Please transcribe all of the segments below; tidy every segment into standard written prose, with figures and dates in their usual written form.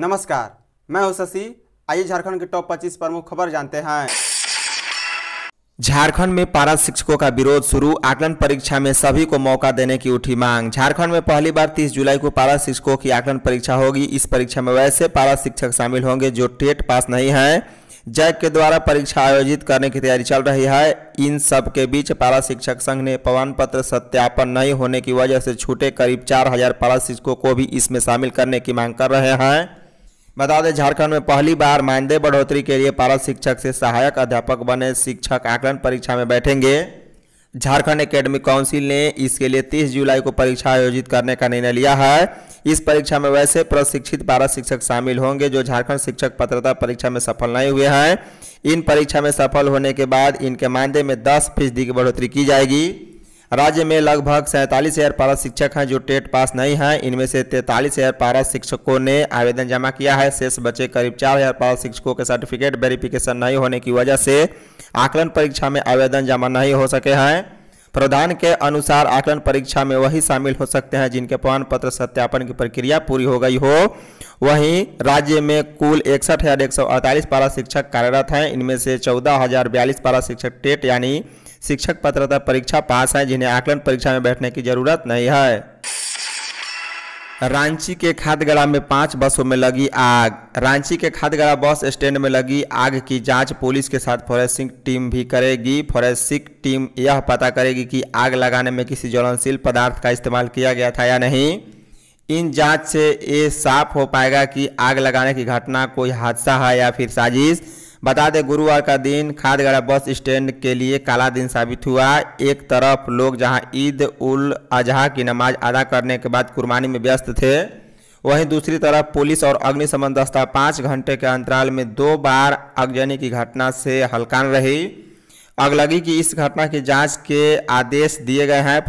नमस्कार, मैं हूं शशि। आइए झारखंड के टॉप 25 प्रमुख खबर जानते हैं। झारखंड में पारा शिक्षकों का विरोध शुरू, आकलन परीक्षा में सभी को मौका देने की उठी मांग। झारखंड में पहली बार 30 जुलाई को पारा शिक्षकों की आकलन परीक्षा होगी। इस परीक्षा में वैसे पारा शिक्षक शामिल होंगे जो टेट पास नहीं हैं। जैक के द्वारा परीक्षा आयोजित करने की तैयारी चल रही है। इन सब के बीच पारा शिक्षक संघ ने प्रमाण पत्र सत्यापन नहीं होने की वजह से छूटे करीब 4000 पारा शिक्षकों को भी इसमें शामिल करने की मांग कर रहे हैं। बता दें, झारखंड में पहली बार मानदेय बढ़ोतरी के लिए पारा शिक्षक से सहायक अध्यापक बने शिक्षक आकलन परीक्षा में बैठेंगे। झारखंड एकेडमिक काउंसिल ने इसके लिए 30 जुलाई को परीक्षा आयोजित करने का निर्णय लिया है। इस परीक्षा में वैसे प्रशिक्षित पारा शिक्षक शामिल होंगे जो झारखंड शिक्षक पात्रता परीक्षा में सफल नहीं हुए हैं। इन परीक्षा में सफल होने के बाद इनके मानदेय में 10% की बढ़ोतरी की जाएगी। राज्य में लगभग 47,000 पारा शिक्षक हैं जो टेट पास नहीं हैं। इनमें से 43,000 पारा शिक्षकों ने आवेदन जमा किया है। शेष बचे करीब 4,000 पारा शिक्षकों के सर्टिफिकेट वेरिफिकेशन नहीं होने की वजह से आकलन परीक्षा में आवेदन जमा नहीं हो सके हैं। प्रावधान के अनुसार आकलन परीक्षा में वही शामिल हो सकते हैं जिनके प्रमाण पत्र सत्यापन की प्रक्रिया पूरी हो गई हो। वहीं राज्य में कुल 61,148 पारा शिक्षक कार्यरत हैं। इनमें से 14,042 पारा शिक्षक टेट यानी शिक्षक पात्रता परीक्षा पास हैं, जिन्हें आकलन परीक्षा में बैठने की जरूरत नहीं है। रांची के खादगड़ा में 5 बसों में लगी आग। रांची के खादगड़ा बस स्टैंड में लगी आग की जांच पुलिस के साथ फॉरेंसिक टीम भी करेगी। फॉरेंसिक टीम यह पता करेगी कि आग लगाने में किसी ज्वलनशील पदार्थ का इस्तेमाल किया गया था या नहीं। इन जांच से ये साफ हो पाएगा कि आग लगाने की घटना कोई हादसा है या फिर साजिश। बता दें, गुरुवार का दिन खादगड़ा बस स्टैंड के लिए काला दिन साबित हुआ। एक तरफ लोग जहां ईद उल अजहा की नमाज अदा करने के बाद कुर्बानी में व्यस्त थे, वहीं दूसरी तरफ पुलिस और अग्निशमन दस्ता 5 घंटे के अंतराल में 2 बार आगजनी की घटना से हलकान रही। अगलगी की इस घटना की जांच के आदेश दिए गए हैं।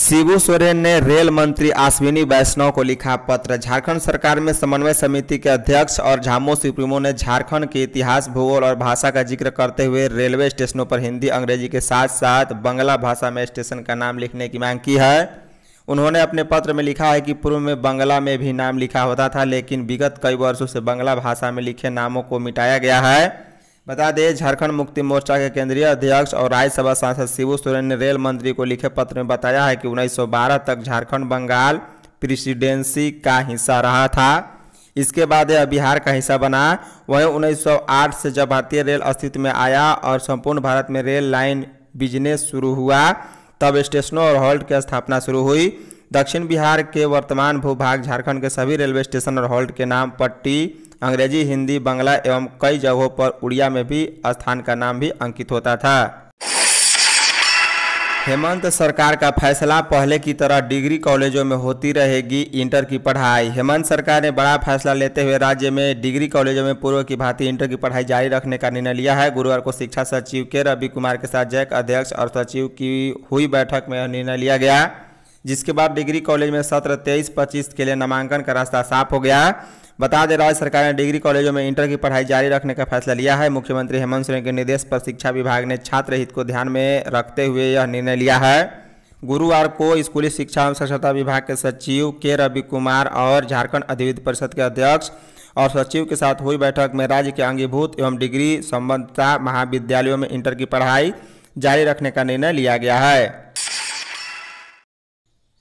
शिबू सोरेन ने रेल मंत्री अश्विनी वैष्णव को लिखा पत्र। झारखंड सरकार में समन्वय समिति के अध्यक्ष और झामो सुप्रीमो ने झारखंड के इतिहास, भूगोल और भाषा का जिक्र करते हुए रेलवे स्टेशनों पर हिंदी, अंग्रेजी के साथ साथ बंगला भाषा में स्टेशन का नाम लिखने की मांग की है। उन्होंने अपने पत्र में लिखा है कि पूर्व में बंगला में भी नाम लिखा होता था, लेकिन विगत कई वर्षों से बंगला भाषा में लिखे नामों को मिटाया गया है। बता दें, झारखंड मुक्ति मोर्चा के केंद्रीय अध्यक्ष और राज्यसभा सांसद शिबू सोरेन ने रेल मंत्री को लिखे पत्र में बताया है कि 1912 तक झारखंड बंगाल प्रेसिडेंसी का हिस्सा रहा था। इसके बाद यह बिहार का हिस्सा बना। वहीं 1908 से जब भारतीय रेल अस्तित्व में आया और संपूर्ण भारत में रेल लाइन बिजनेस शुरू हुआ, तब स्टेशनों और हॉल्ट की स्थापना शुरू हुई। दक्षिण बिहार के वर्तमान भूभाग झारखंड के सभी रेलवे स्टेशन और हॉल्ट के नाम पट्टी, अंग्रेजी, हिंदी, बंगला एवं कई जगहों पर उड़िया में भी स्थान का नाम भी अंकित होता था। हेमंत सरकार का फैसला, पहले की तरह डिग्री कॉलेजों में होती रहेगी इंटर की पढ़ाई। हेमंत सरकार ने बड़ा फैसला लेते हुए राज्य में डिग्री कॉलेजों में पूर्व की भांति इंटर की पढ़ाई जारी रखने का निर्णय लिया है। गुरुवार को शिक्षा सचिव के रवि कुमार के साथ जैक अध्यक्ष और सचिव की हुई बैठक में यह निर्णय लिया गया, जिसके बाद डिग्री कॉलेज में सत्र 23-25 के लिए नामांकन का रास्ता साफ हो गया। बता दें, राज्य सरकार ने डिग्री कॉलेजों में इंटर की पढ़ाई जारी रखने का फैसला लिया है। मुख्यमंत्री हेमंत सोरेन के निर्देश पर शिक्षा विभाग ने छात्र हित को ध्यान में रखते हुए यह निर्णय लिया है। गुरुवार को स्कूली शिक्षा एवं साक्षरता विभाग के सचिव के रवि कुमार और झारखंड अधिविद्य परिषद के अध्यक्ष और सचिव के साथ हुई बैठक में राज्य के अंगीभूत एवं डिग्री संबद्धता महाविद्यालयों में इंटर की पढ़ाई जारी रखने का निर्णय लिया गया है।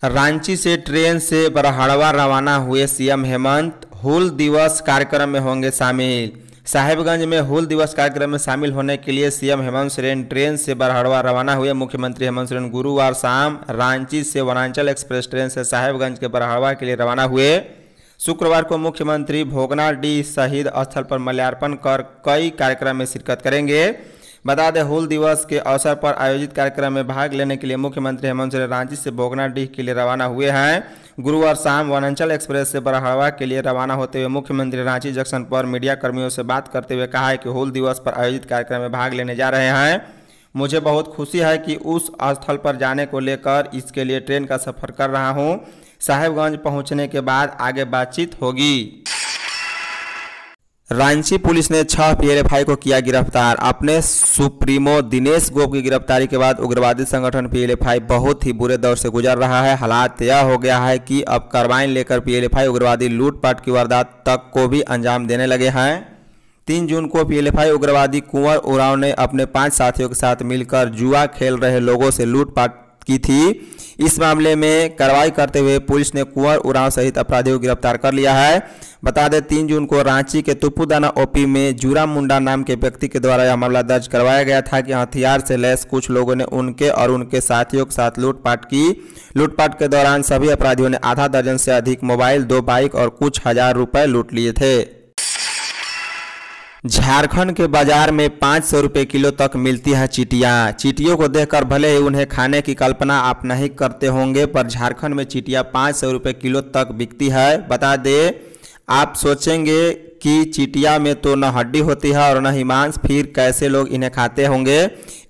रांची से ट्रेन से बरहड़वा रवाना हुए सीएम हेमंत, हुल दिवस कार्यक्रम में होंगे शामिल। साहिबगंज में हुल दिवस कार्यक्रम में शामिल होने के लिए सीएम हेमंत सोरेन ट्रेन से बरहड़वा रवाना हुए। मुख्यमंत्री हेमंत सोरेन गुरुवार शाम रांची से वनांचल एक्सप्रेस ट्रेन से साहिबगंज के बरहड़वा के लिए रवाना हुए। शुक्रवार को मुख्यमंत्री भोगनाडीह शहीद स्थल पर माल्यार्पण कर कई कार्यक्रम में शिरकत करेंगे। बता दें, हुल दिवस के अवसर पर आयोजित कार्यक्रम में भाग लेने के लिए मुख्यमंत्री हेमंत सोरेन रांची से भोगनाडीह के लिए रवाना हुए हैं। गुरुवार शाम वनांचल एक्सप्रेस से बरहड़वा के लिए रवाना होते हुए मुख्यमंत्री रांची जंक्शन पर मीडिया कर्मियों से बात करते हुए कहा है कि हुल दिवस पर आयोजित कार्यक्रम में भाग लेने जा रहे हैं। मुझे बहुत खुशी है कि उस स्थल पर जाने को लेकर इसके लिए ट्रेन का सफर कर रहा हूँ। साहिबगंज पहुँचने के बाद आगे बातचीत होगी। रांची पुलिस ने 6 PLFI को किया गिरफ्तार। अपने सुप्रीमो दिनेश गोप की गिरफ्तारी के बाद उग्रवादी संगठन PLFI बहुत ही बुरे दौर से गुजर रहा है। हालात यह हो गया है कि अब कार्रवाई लेकर PLFI उग्रवादी लूटपाट की वारदात तक को भी अंजाम देने लगे हैं। 3 जून को PLFI उग्रवादी कुंवर उरांव ने अपने 5 साथियों के साथ मिलकर जुआ खेल रहे लोगों से लूटपाट की थी। इस मामले में कार्रवाई करते हुए पुलिस ने कुंवर उरांव सहित अपराधियों को गिरफ्तार कर लिया है। बता दें 3 जून को रांची के तुपुदाना ओपी में जूरा मुंडा नाम के व्यक्ति के द्वारा यह मामला दर्ज करवाया गया था कि हथियार से लैस कुछ लोगों ने उनके और उनके साथियों के साथ लूटपाट की। लूटपाट के दौरान सभी अपराधियों ने आधा दर्जन से अधिक मोबाइल, 2 बाइक और कुछ हजार रुपए लूट लिए थे। झारखंड के बाजार में 500 रुपये किलो तक मिलती हैं चीटियाँ। चीटियों को देखकर भले ही उन्हें खाने की कल्पना आप नहीं करते होंगे, पर झारखंड में चीटियाँ 500 रुपये किलो तक बिकती है। बता दें आप सोचेंगे कि चीटिया में तो न हड्डी होती है और न ही मांस, फिर कैसे लोग इन्हें खाते होंगे।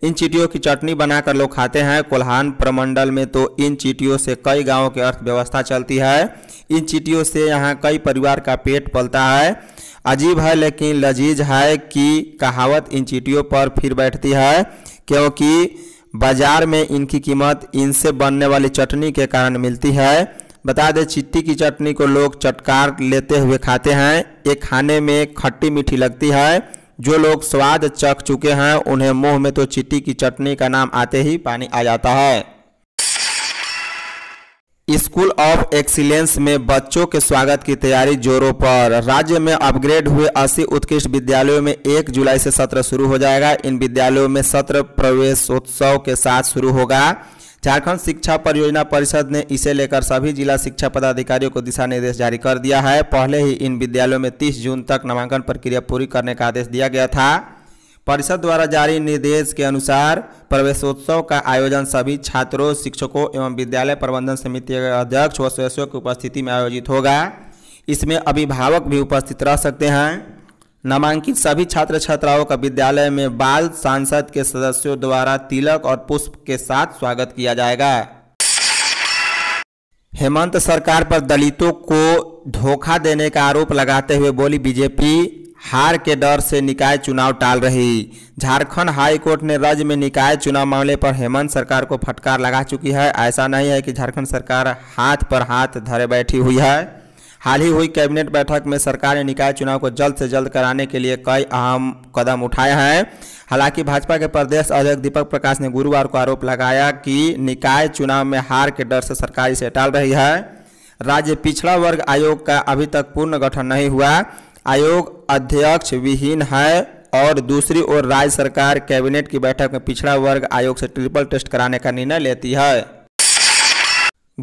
इन चीटियों की चटनी बनाकर लोग खाते हैं। कोल्हान प्रमंडल में तो इन चीटियों से कई गाँवों की अर्थव्यवस्था चलती है। इन चीटियों से यहाँ कई परिवार का पेट पलता है। अजीब है लेकिन लजीज है कि कहावत इन चीटियों पर फिर बैठती है, क्योंकि बाजार में इनकी कीमत इनसे बनने वाली चटनी के कारण मिलती है। बता दें चीटी की चटनी को लोग चटकार लेते हुए खाते हैं। ये खाने में खट्टी मीठी लगती है। जो लोग स्वाद चख चुके हैं उन्हें मुंह में तो चीटी की चटनी का नाम आते ही पानी आ जाता है। स्कूल ऑफ एक्सीलेंस में बच्चों के स्वागत की तैयारी जोरों पर। राज्य में अपग्रेड हुए 80 उत्कृष्ट विद्यालयों में 1 जुलाई से सत्र शुरू हो जाएगा। इन विद्यालयों में सत्र प्रवेशोत्सव के साथ शुरू होगा। झारखंड शिक्षा परियोजना परिषद ने इसे लेकर सभी जिला शिक्षा पदाधिकारियों को दिशा निर्देश जारी कर दिया है। पहले ही इन विद्यालयों में 30 जून तक नामांकन प्रक्रिया पूरी करने का आदेश दिया गया था। परिषद द्वारा जारी निर्देश के अनुसार प्रवेशोत्सव का आयोजन सभी छात्रों, शिक्षकों एवं विद्यालय प्रबंधन समिति के अध्यक्ष व सदस्यों की उपस्थिति में आयोजित होगा। इसमें अभिभावक भी उपस्थित रह सकते हैं। नामांकित सभी छात्र छात्राओं का विद्यालय में बाल सांसद के सदस्यों द्वारा तिलक और पुष्प के साथ स्वागत किया जाएगा। हेमंत सरकार पर दलितों को धोखा देने का आरोप लगाते हुए बोली बीजेपी, हार के डर से निकाय चुनाव टाल रही। झारखंड हाई कोर्ट ने राज्य में निकाय चुनाव मामले पर हेमंत सरकार को फटकार लगा चुकी है। ऐसा नहीं है कि झारखंड सरकार हाथ पर हाथ धरे बैठी हुई है। हाल ही हुई कैबिनेट बैठक में सरकार ने निकाय चुनाव को जल्द से जल्द कराने के लिए कई अहम कदम उठाए हैं। हालांकि भाजपा के प्रदेश अध्यक्ष दीपक प्रकाश ने गुरुवार को आरोप लगाया कि निकाय चुनाव में हार के डर से सरकार इसे टाल रही है। राज्य पिछड़ा वर्ग आयोग का अभी तक पूर्ण गठन नहीं हुआ। आयोग अध्यक्ष विहीन है और दूसरी ओर राज्य सरकार कैबिनेट की बैठक में पिछड़ा वर्ग आयोग से ट्रिपल टेस्ट कराने का निर्णय लेती है।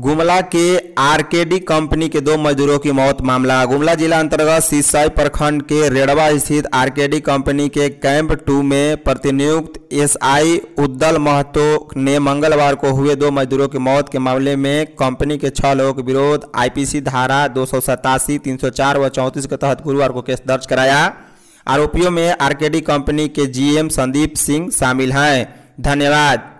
गुमला के आरकेडी कंपनी के 2 मजदूरों की मौत मामला। गुमला जिला अंतर्गत सिसाई प्रखंड के रेडवा स्थित आरकेडी कंपनी के कैंप 2 में प्रतिनियुक्त SI उद्दल महतो ने मंगलवार को हुए 2 मजदूरों की मौत के मामले में कंपनी के 6 लोगों के विरोध IPC धारा 287, 304 व 34 के तहत गुरुवार को केस दर्ज कराया। आरोपियों में आरकेडी कंपनी के GM संदीप सिंह शामिल हैं। धन्यवाद।